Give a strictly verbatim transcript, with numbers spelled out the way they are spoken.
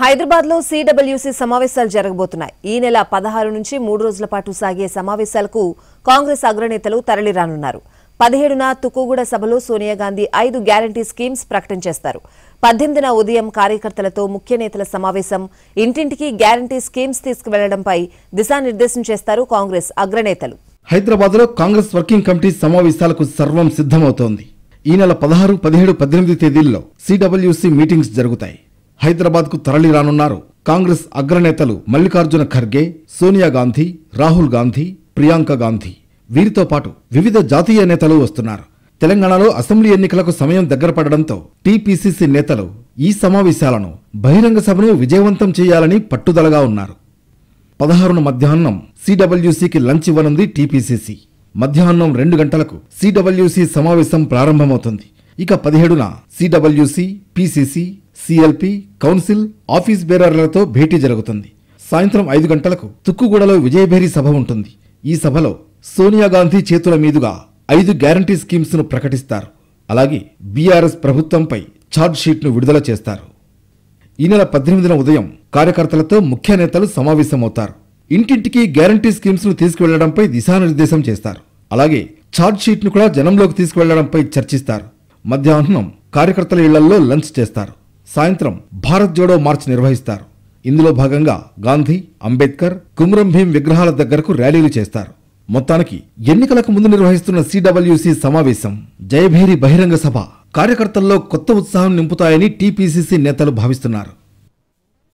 హైదరాబాద్ లో సీడబ్ల్యూసీ సమావేశాలు జరగబోతున్నాయి. ఈ నెల పదహారు నుంచి మూడు రోజుల పాటు సాగే సమావేశాలకు కాంగ్రెస్ అగ్రనేతలు తరలిరానున్నారు. పదిహేడున తుక్కుగూడ సభలో సోనియా గాంధీ ఐదు గ్యారెంటీ స్కీమ్స్ ప్రకటన చేస్తారు. పద్దెనిమిదిన ఉదయం కార్యకర్తలతో ముఖ్య నేతల సమావేశం, ఇంటింటికి గ్యారెంటీ స్కీమ్స్ తీసుకువెళ్లడంపై దిశానిర్దేశం చేస్తారు కాంగ్రెస్ అగ్రనేతలు. హైదరాబాద్ లో కాంగ్రెస్ వర్కింగ్ కమిటీ సమావేశాలకు సర్వం సిద్ధమవుతోంది. ఈ నెల పదహారు, పదిహేడు, పద్దెనిమిది తేదీల్లో సీడబ్ల్యూసీ మీటింగ్స్ జరుగుతాయి. హైదరాబాద్ కు తరలి రానున్నారు కాంగ్రెస్ అగ్రనేతలు మల్లికార్జున ఖర్గే, సోనియా గాంధీ, రాహుల్ గాంధీ, ప్రియాంక గాంధీ. వీరితో పాటు వివిధ జాతీయ నేతలు వస్తున్నారు. తెలంగాణలో అసెంబ్లీ ఎన్నికలకు సమయం దగ్గర పడడంతో టీపీసీసీ నేతలు ఈ సమావేశాలను, బహిరంగ సభను విజయవంతం చేయాలని పట్టుదలగా ఉన్నారు. పదహారున మధ్యాహ్నం సీడబ్ల్యూసీకి లంచ్ ఇవ్వనుంది టీపీసీసీ. మధ్యాహ్నం రెండు గంటలకు సీడబ్ల్యూసీ సమావేశం ప్రారంభమవుతుంది. ఇక పదిహేడున CWC, PCC, CLP, council, office బేరర్లతో భేటీ జరుగుతుంది. సాయంత్రం ఐదు గంటలకు తుక్కుగూడలో విజయభేరి సభ ఉంటుంది. ఈ సభలో సోనియా గాంధీ చేతుల మీదుగా ఐదు గ్యారంటీ స్కీమ్స్ ను ప్రకటిస్తారు. అలాగే బీఆర్ఎస్ ప్రభుత్వంపై ఛార్జ్షీట్ను విడుదల చేస్తారు. ఈ నెల పద్దెనిమిదిన ఉదయం కార్యకర్తలతో ముఖ్య నేతలు సమావేశమవుతారు. ఇంటింటికి గ్యారంటీ స్కీమ్స్ ను తీసుకువెళ్లడంపై దిశానిర్దేశం చేస్తారు. అలాగే ఛార్జ్షీట్ను కూడా జనంలోకి తీసుకువెళ్లడంపై చర్చిస్తారు. మధ్యాహ్నం కార్యకర్తల ఇళ్లలో లంచ్ చేస్తారు. సాయంత్రం భారత్ జోడో మార్చ్ నిర్వహిస్తారు. ఇందులో భాగంగా గాంధీ, అంబేద్కర్, కుమ్రం భీం విగ్రహాల దగ్గరకు ర్యాలీలు చేస్తారు. మొత్తానికి ఎన్నికలకు ముందు నిర్వహిస్తున్న సీడబ్ల్యూసీ సమావేశం, జయభేరి బహిరంగ సభ కార్యకర్తల్లో కొత్త ఉత్సాహం నింపుతాయని టీపీసీసీ నేతలు భావిస్తున్నారు.